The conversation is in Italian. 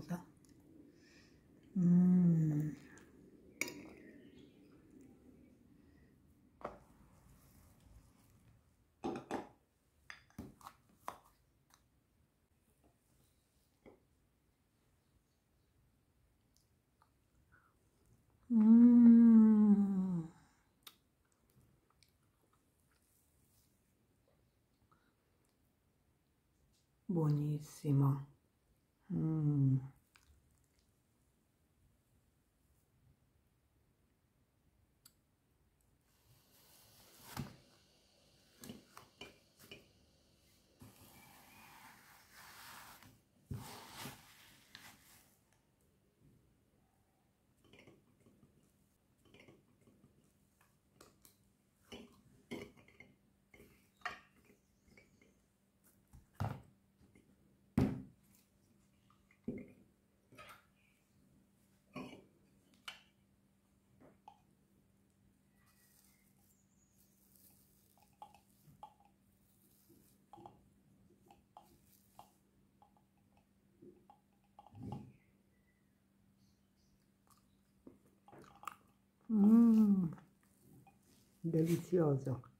Deliziosa. Buonissimo. Delizioso.